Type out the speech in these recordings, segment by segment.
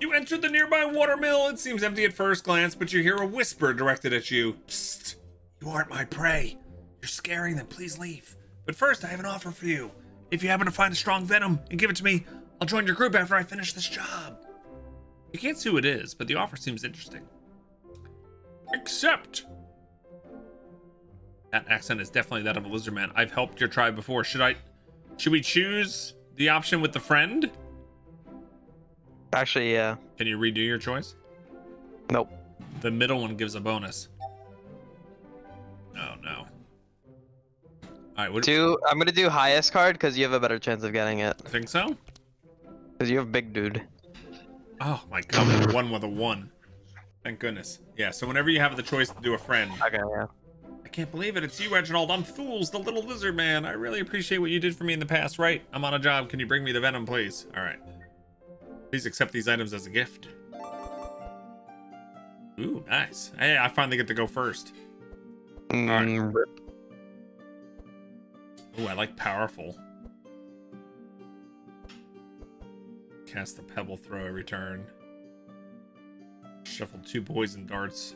You enter the nearby watermill. It seems empty at first glance, but you hear a whisper directed at you. Psst, you aren't my prey. You're scaring them, please leave. But first, I have an offer for you. If you happen to find a strong venom and give it to me, I'll join your group after I finish this job. You can't see who it is, but the offer seems interesting. Accept. That accent is definitely that of a lizard man. I've helped your tribe before. Should we choose the option with the friend? Actually, yeah. Can you redo your choice? Nope. The middle one gives a bonus. Oh no. All right, I'm gonna do highest card because you have a better chance of getting it. I think so. Because you have big dude. Oh my god, one with a one. Thank goodness. Yeah. So whenever you have the choice to do a friend. Okay. Yeah. I can't believe it. It's you, Reginald. I'm Fools, the little lizard man. I really appreciate what you did for me in the past, right? I'm on a job. Can you bring me the venom, please? All right. Please accept these items as a gift. Ooh, nice. Hey, I finally get to go first. All right. Ooh, I like powerful. Cast the pebble throw every turn. Shuffle two poison darts.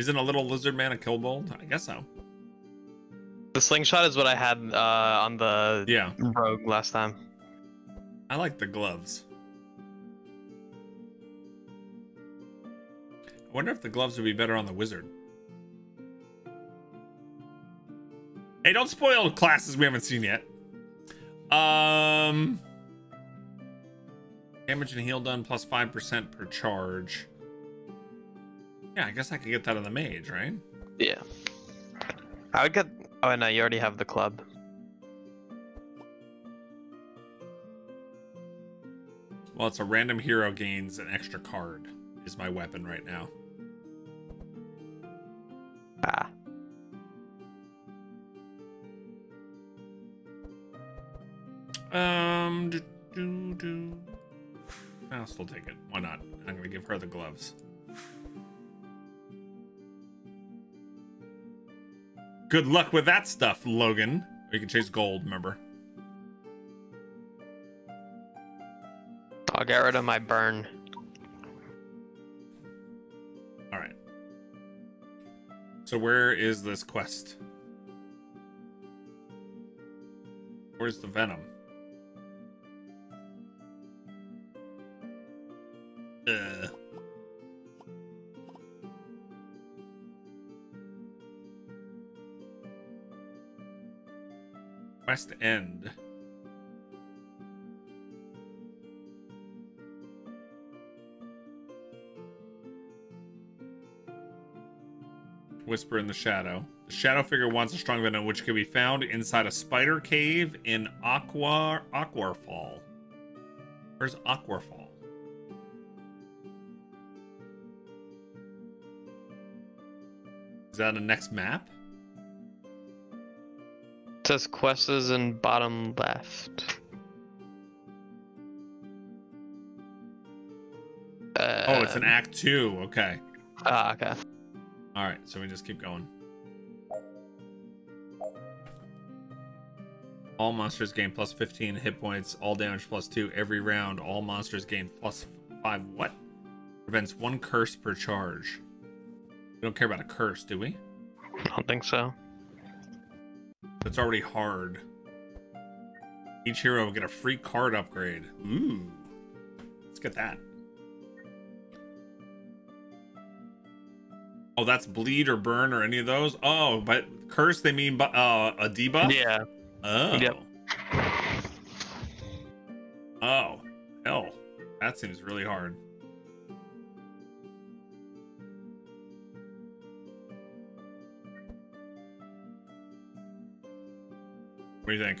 Isn't a little lizard man a kill bolt? I guess so. The slingshot is what I had on the rogue last time. I like the gloves. I wonder if the gloves would be better on the wizard. Hey, don't spoil classes we haven't seen yet. Damage and heal done plus 5% per charge. Yeah, I guess I could get that on the mage, right? Yeah. I would get... Oh, no, you already have the club. Well, it's a random hero gains an extra card is my weapon right now. Ah. I'll still take it. Why not? I'm gonna give her the gloves. Good luck with that stuff, Logan. Or you can chase gold, remember? I'll get rid of my burn. All right. So where is this quest? Where's the venom? Quest end. Whisper in the shadow. The shadow figure wants a strong venom, which can be found inside a spider cave in Aquafall. Where's Aquafall? Is that the next map? It says quests is in bottom left. Oh, it's an act 2. Okay. Ah, okay. All right, so we just keep going. All monsters gain plus 15 hit points, all damage plus 2 every round. All monsters gain plus 5 what? Prevents 1 curse per charge. We don't care about a curse, do we? I don't think so. It's already hard. Each hero will get a free card upgrade. Ooh. Let's get that. Oh, that's bleed or burn or any of those? Oh, but curse, they mean a debuff? Yeah. Oh. Yep. Oh. Hell. That seems really hard. What do you think?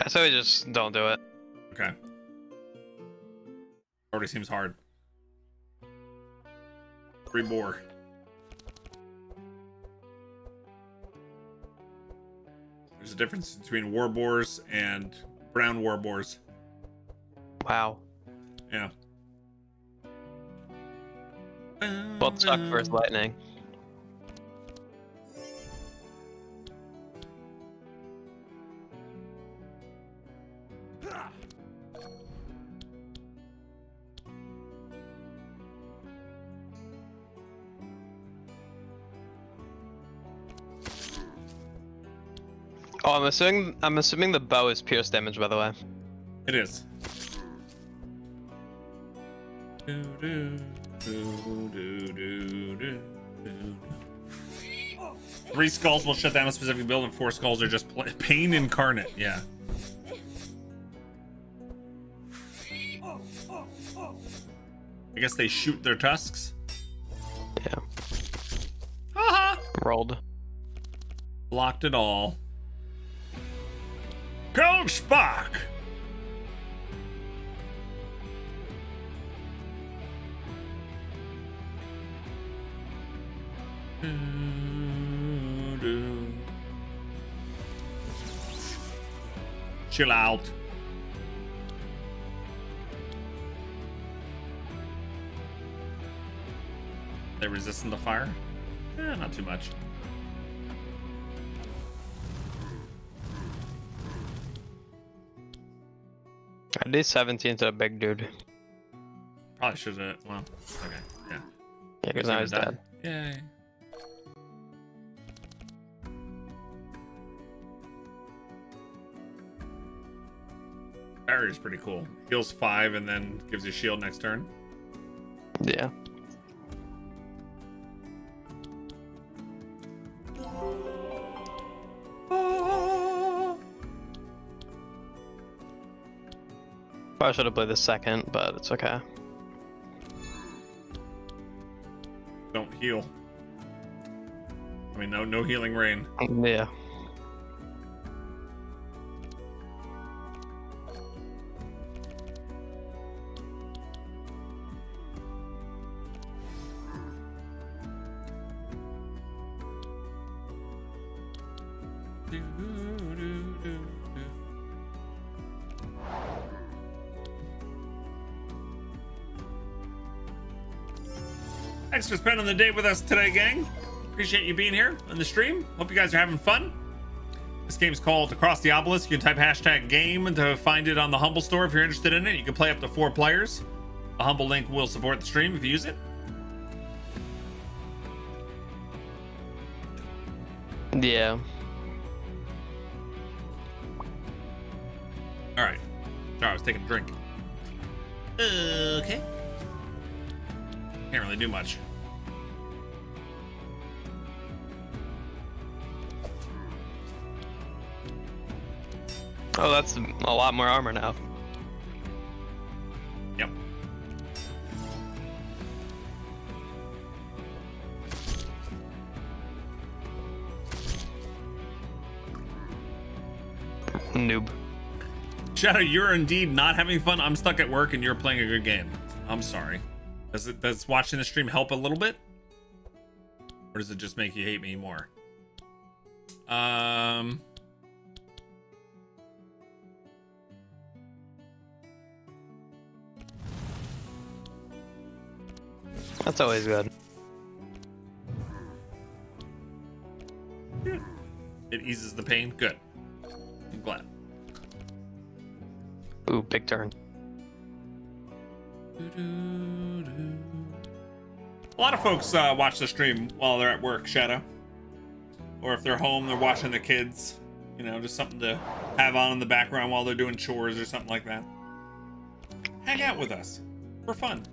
I say we just don't do it. Okay. Already seems hard. 3 more. There's a difference between war boars and brown war boars. Wow. Yeah. Both suck versus lightning. Oh, I'm assuming the bow is pierce damage, by the way. It is. Three skulls will shut down a specific build, and four skulls are just pain incarnate. Yeah. I guess they shoot their tusks. Yeah. Haha. Rolled. Blocked it all. Go, Spark! Chill out. They resisting the fire? Eh, not too much. At least 17 to a big dude. Probably shouldn't. Well, okay, yeah. Yeah, because now he's dead. Yay. Barry's pretty cool. Heals 5 and then gives you shield next turn. Yeah. Probably should have played the second, but it's okay. Don't heal. I mean, no healing rain. Yeah. Thanks for spending the day with us today, gang. Appreciate you being here on the stream. Hope you guys are having fun. This game's called Across the Obelisk. You can type #game to find it on the Humble store if you're interested in it. You can play up to 4 players. A Humble link will support the stream if you use it. Yeah. All right. Sorry, I was taking a drink. Okay. Can't really do much. Oh, that's a lot more armor now. Yep. Noob. Shadow, you're indeed not having fun. I'm stuck at work and you're playing a good game. I'm sorry. Does watching the stream help a little bit? Or does it just make you hate me more? That's always good. It eases the pain? Good. I'm glad. Ooh, big turn. A lot of folks watch the stream while they're at work, Shadow. Or if they're home, they're watching the kids. You know, just something to have on in the background while they're doing chores or something like that. Hang out with us for fun.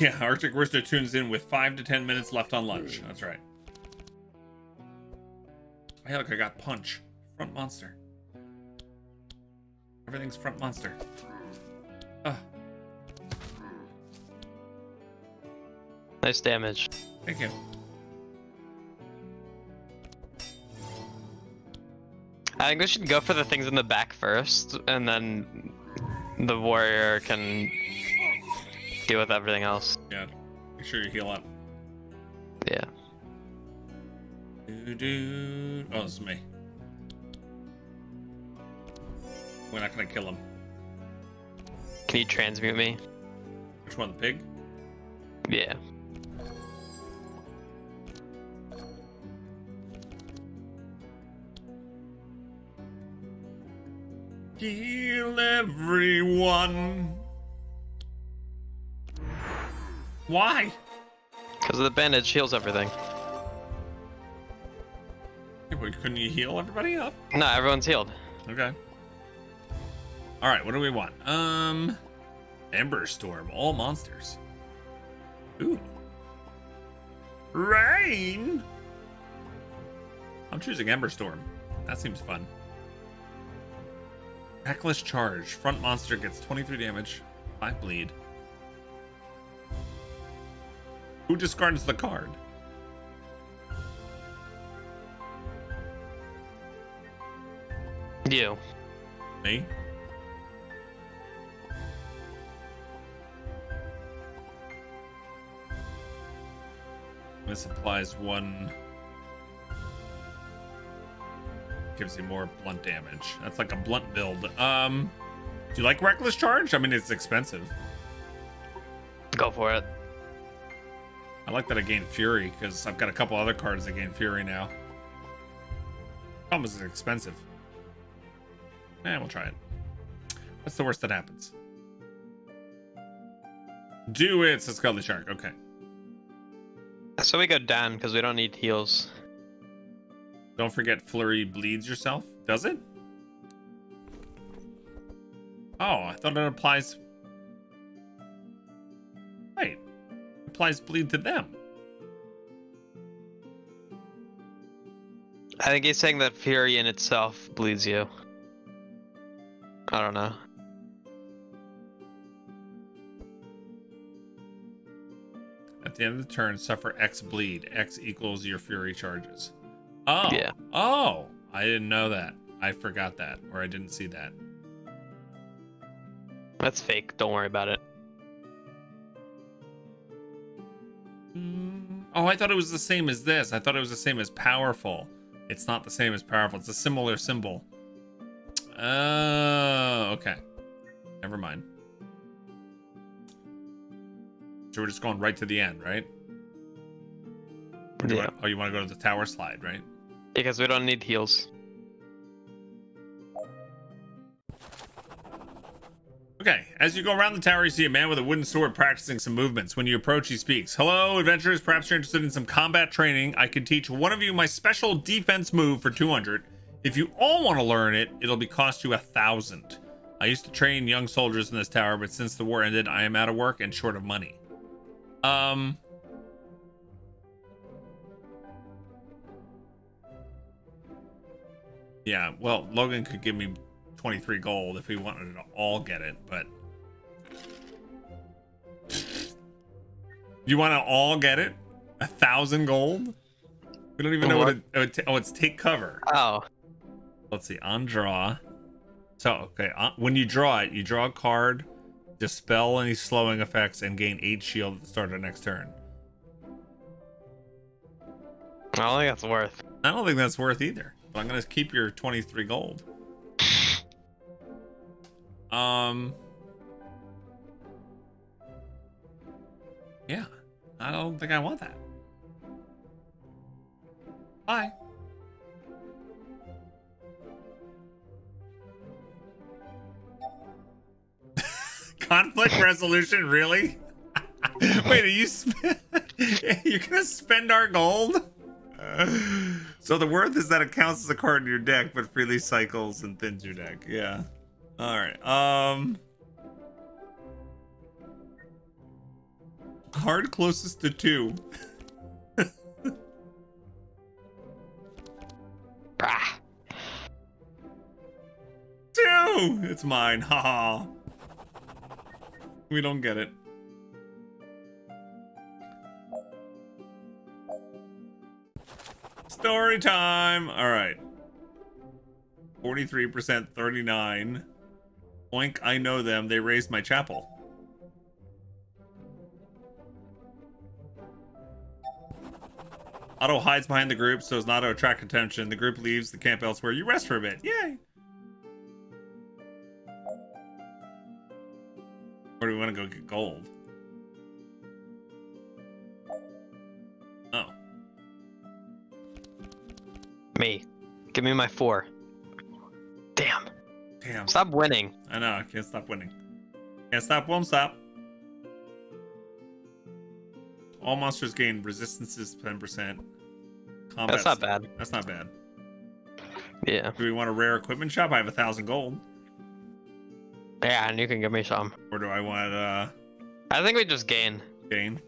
Yeah, Arctic Rooster tunes in with 5 to 10 minutes left on lunch. That's right. Hey, look, I got punch. Front monster. Everything's front monster. Ugh. Nice damage. Thank you. I think we should go for the things in the back first, and then the warrior can deal with everything else. Yeah. Make sure you heal up. Yeah. Oh, it's me. We're not gonna kill him. Can you transmute me? Which one, the pig? Yeah. Kill everyone. Why? Because the bandage heals everything. Hey, but couldn't you heal everybody up? No, everyone's healed. Okay. All right, what do we want? Ember Storm, all monsters. Ooh. Rain. I'm choosing Ember Storm. That seems fun. Reckless Charge. Front monster gets 23 damage, 5 bleed. Who discards the card? You. Me? This applies one. Gives you more blunt damage. That's like a blunt build. Do you like Reckless Charge? I mean, it's expensive. Go for it. I like that I gained Fury because I've got a couple other cards that gain Fury now. Almost as expensive. Eh, we'll try it. What's the worst that happens? Do it, says Scully Shark. Okay. So we go down because we don't need heals. Don't forget Flurry bleeds yourself. Does it? Oh, I thought it applies. Wait. It applies bleed to them. I think he's saying that Fury in itself bleeds you. I don't know. At the end of the turn, suffer X bleed. X equals your Fury charges. Oh, yeah. Oh, I didn't know that. I forgot that, or I didn't see that. That's fake. Don't worry about it. Oh, I thought it was the same as this. I thought it was the same as powerful. It's not the same as powerful. It's a similar symbol. Oh, okay. Never mind. So we're just going right to the end, right? Yeah. Oh, you want to go to the tower slide, right? Because we don't need heals. Okay, as you go around the tower, you see a man with a wooden sword practicing some movements. When you approach, he speaks. Hello, adventurers. Perhaps you're interested in some combat training. I could teach one of you my special defense move for 200. If you all want to learn it, it'll be cost you 1,000. I used to train young soldiers in this tower, but since the war ended, I am out of work and short of money. Yeah, well, Logan could give me 23 gold if we wanted to all get it, but... You want to all get it? 1,000 gold? We don't even know what it... Oh, it's take cover. Oh. Let's see, on draw. So, okay, when you draw a card, dispel any slowing effects, and gain 8 shield at the start of next turn. I don't think that's worth. I don't think that's worth either. I'm gonna keep your 23 gold. Yeah, I don't think I want that. Bye. Conflict resolution, really? Wait, are you? You're gonna spend our gold? So the worth is that it counts as a card in your deck, but freely cycles and thins your deck. Yeah. All right. Card closest to 2. Ah. 2. It's mine. Haha. We don't get it. Story time. All right. 43%, 39. Oink, I know them. They raised my chapel. Otto hides behind the group so as not to attract attention. The group leaves the camp elsewhere. You rest for a bit. Yay. Where do we want to go get gold? Me. Give me my 4. Damn. Damn. Stop winning. I know, I can't stop winning. Can't stop, won't stop. All monsters gain resistances 10%. Combat. That's not bad. That's not bad. Yeah. Do we want a rare equipment shop? I have 1,000 gold. Yeah, and you can give me some. Or do I want I think we just gain. Gain.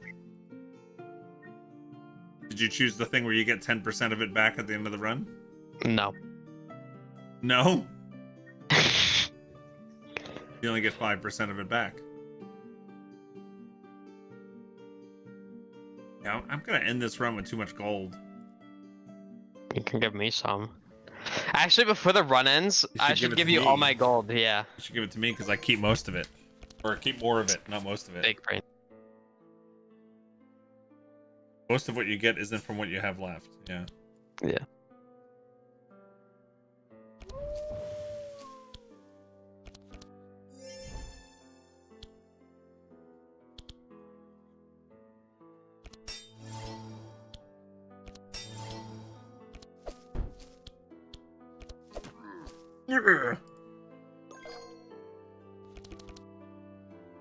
Did you choose the thing where you get 10% of it back at the end of the run? No. No? You only get 5% of it back. Yeah, I'm gonna end this run with too much gold. You can give me some. Actually, before the run ends, I should give you all my gold, yeah. You should give it to me because I keep most of it. Or keep more of it, not most of it. Big brain. Most of what you get isn't from what you have left, yeah. Yeah.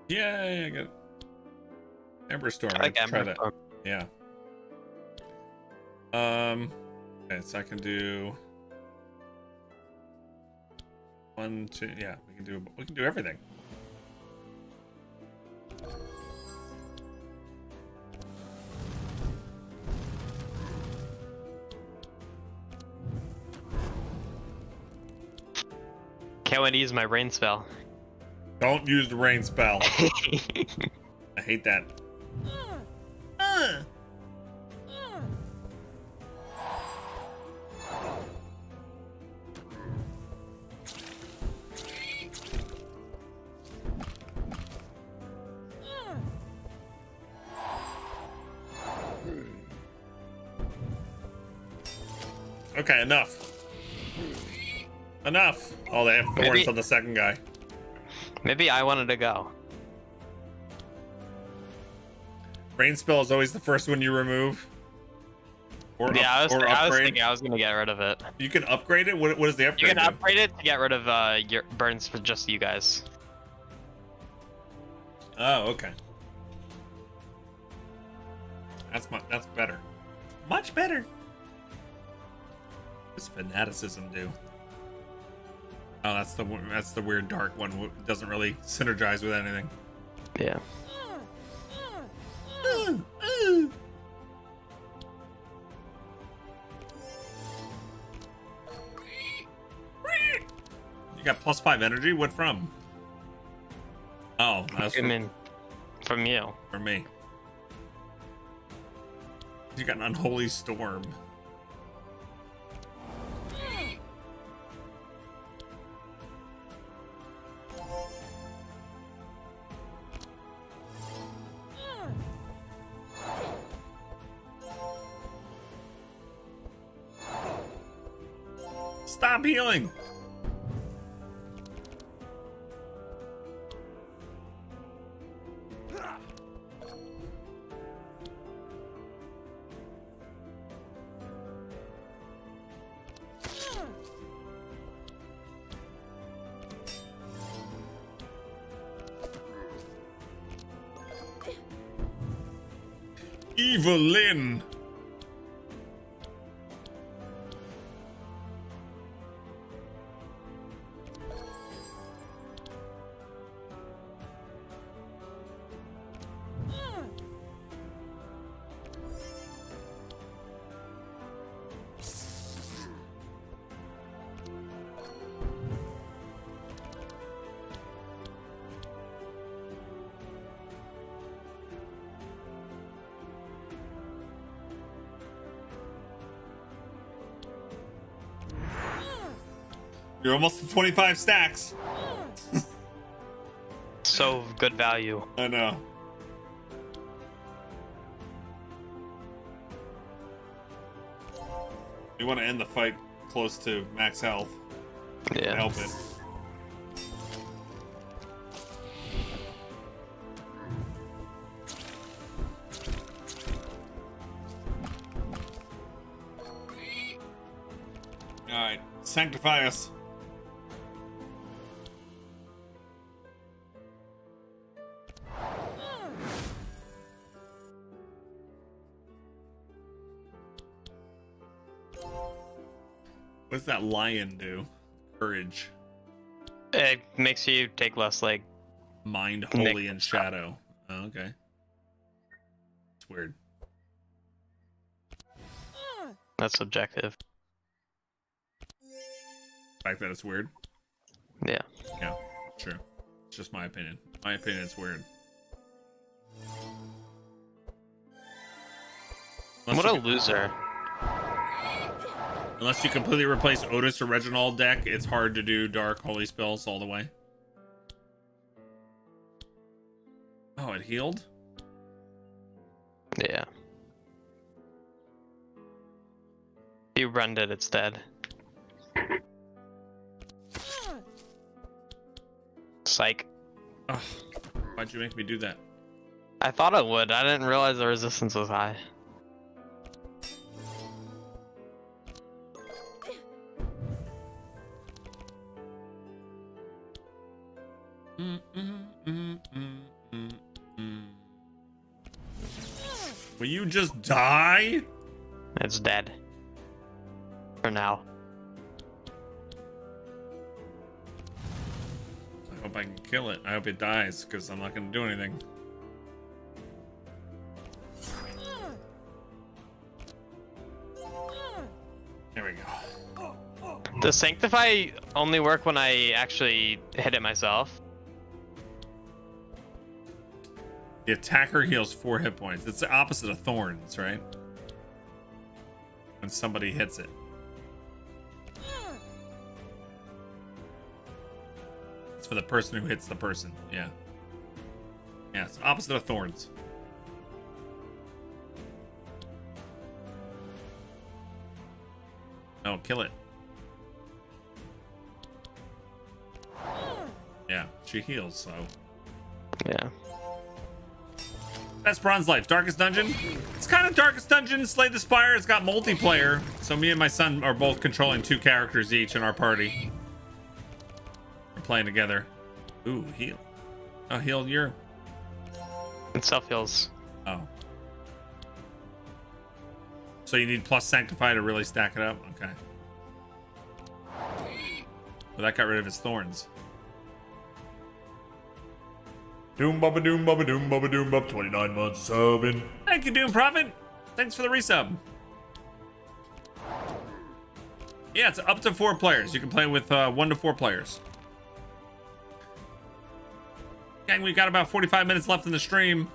Yeah, I got Emberstorm. I like Ember. Try that. Yeah. Okay, so I can do 1, 2. Yeah, we can do everything. Can't use my rain spell. Don't use the rain spell. I hate that. Okay, enough. Enough. Oh, they have thorns on the second guy. Maybe I wanted to go. Rain spell is always the first one you remove. Or yeah, I was gonna get rid of it. You can upgrade it. What is the upgrade? You can upgrade it to get rid of your burns for just you guys. Oh, okay. That's better. Much better. What does fanaticism do? Oh, that's the weird dark one. It doesn't really synergize with anything. Yeah. You got +5 energy? What from? Oh, that's from you. From me. You got an unholy storm. Stop healing. Evil-Lyn. You're almost to 25 stacks. So good value. I know. You want to end the fight close to max health. Yeah. Help it. All right, sanctify us. What's that lion do? Courage. It makes you take less, like... Mind, Holy, and Shadow. Oh, okay. It's weird. That's subjective. The fact that it's weird? Yeah. Yeah, true. It's just my opinion. My opinion is weird. Unless what a loser. Unless you completely replace Otis or Reginald deck, it's hard to do dark holy spells all the way. Oh, it healed? Yeah. You runned it, it's dead. Psych. Ugh, why'd you make me do that? I thought it would. I didn't realize the resistance was high. Will you just die? It's dead. For now. I hope I can kill it. I hope it dies, because I'm not going to do anything. There we go. Does Sanctify only work when I actually hit it myself? The attacker heals 4 hit points. It's the opposite of thorns, right? When somebody hits it. It's for the person who hits the person, yeah. Yeah, it's opposite of thorns. Oh, kill it. Yeah, she heals, so. Yeah. That's Bronze Life. Darkest Dungeon? It's kind of Darkest Dungeon. Slay the Spire. It's got multiplayer. So me and my son are both controlling 2 characters each in our party. We're playing together. Ooh, heal. Oh, heal your... It self-heals. Oh. So you need plus Sanctify to really stack it up? Okay. Well, that got rid of its thorns. Doom bubba doom bubba doom bubba doom bub 29 months subbing. Thank you, Doom Prophet. Thanks for the resub. Yeah, it's up to 4 players. You can play with 1 to 4 players. Gang, we've got about 45 minutes left in the stream.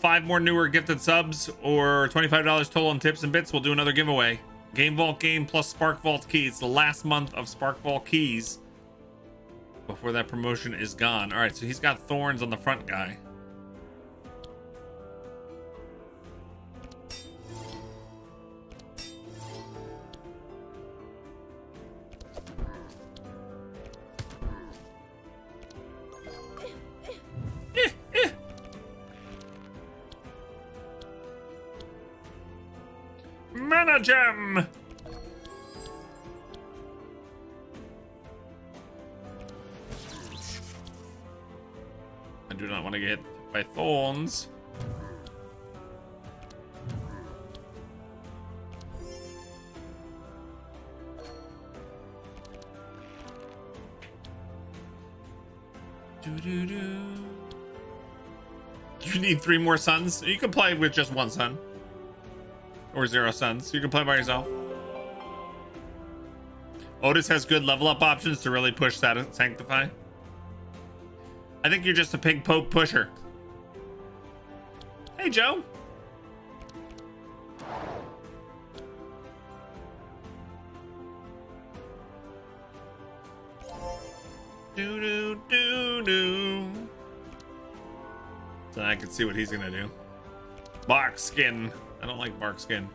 5 more newer gifted subs or $25 total on tips and bits. We'll do another giveaway. Game Vault game plus Spark Vault Keys. The last month of Spark Vault Keys. Before that promotion is gone. All right, so he's got thorns on the front guy. Mana Gem! Do not want to get hit by thorns. You need 3 more sons. You can play with just 1 son or 0 sons. You can play by yourself. Otis has good level up options to really push that Sanctify. I think you're just a pig poke pusher. Hey, Joe. Do do do do. So I can see what he's gonna do. Bark skin. I don't like bark skin.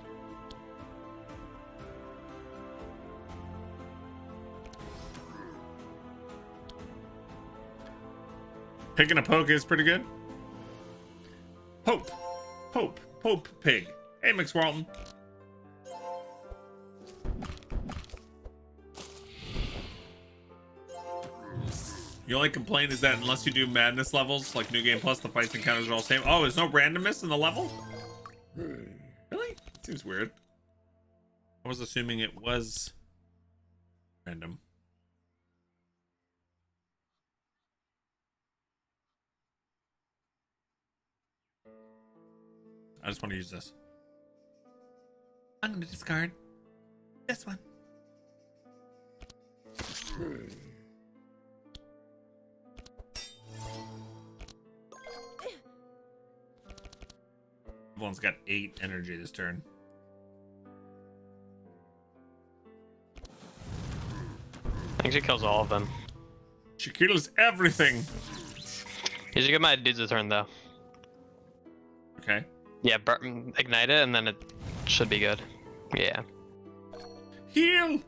Picking a poke is pretty good. Pope. Pope. Pope pig. Hey, Mix Walton. The only complaint is that unless you do madness levels, like New Game Plus, the fights and counters are all the same. Oh, there's no randomness in the level? Really? Seems weird. I was assuming it was Random. I just want to use this. I'm going to discard this one. Everyone's got 8 energy this turn. I think she kills all of them. She kills everything. You should get my dudes this turn though. Okay. Yeah, ignite it and then it should be good. Yeah. Heal!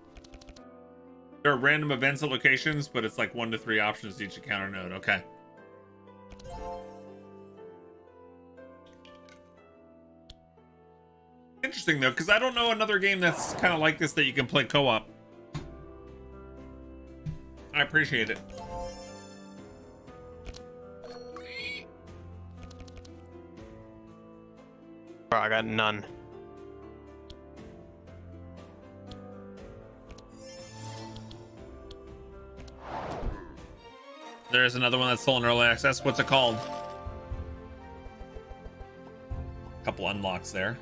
There are random events and locations, but it's like 1 to 3 options to each encounter node. Okay. Interesting though, because I don't know another game that's kind of like this that you can play co-op. I appreciate it. Bro, I got none. There's another one that's still in early access. What's it called? A couple unlocks there.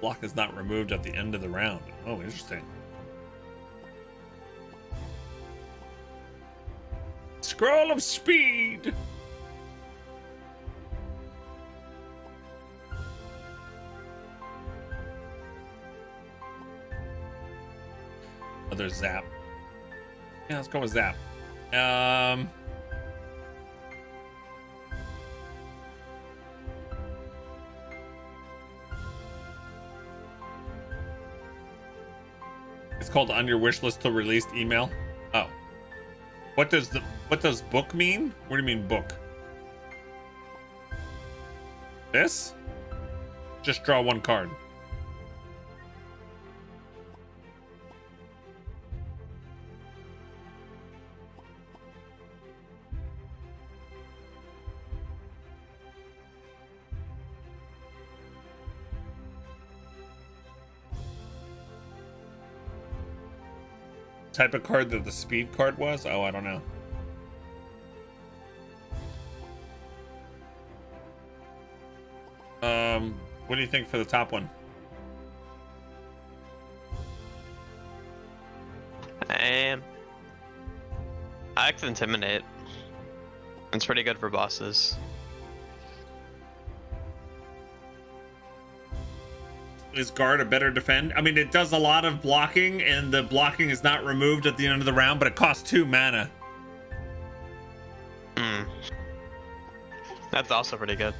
Block is not removed at the end of the round. Oh, interesting. Scroll of speed. Another zap. Yeah, let's go with zap. It's called on your wish list till released email. Oh, what does book mean? What do you mean book? This? Just draw 1 card. Type of card that the speed card was? Oh, I don't know. What do you think for the top one? I like to intimidate. It's pretty good for bosses. Is guard a better defend? I mean, it does a lot of blocking, and the blocking is not removed at the end of the round, but it costs 2 mana. Hmm. That's also pretty good.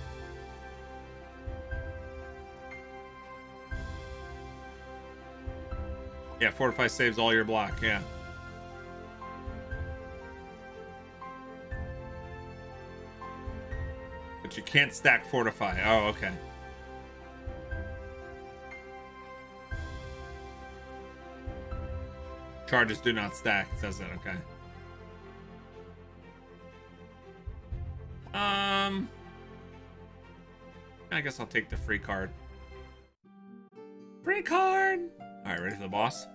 Yeah, fortify saves all your block. Yeah. But you can't stack fortify. Oh, okay. Charges do not stack, it says that, okay. I guess I'll take the free card. Free card! Alright, ready for the boss?